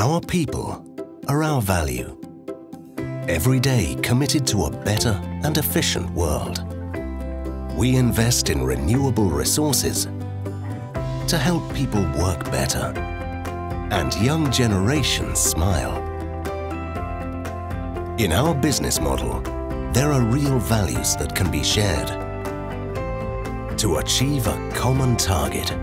Our people are our value. Every day committed to a better and efficient world. We invest in renewable resources to help people work better and young generations smile. In our business model, there are real values that can be shared to achieve a common target.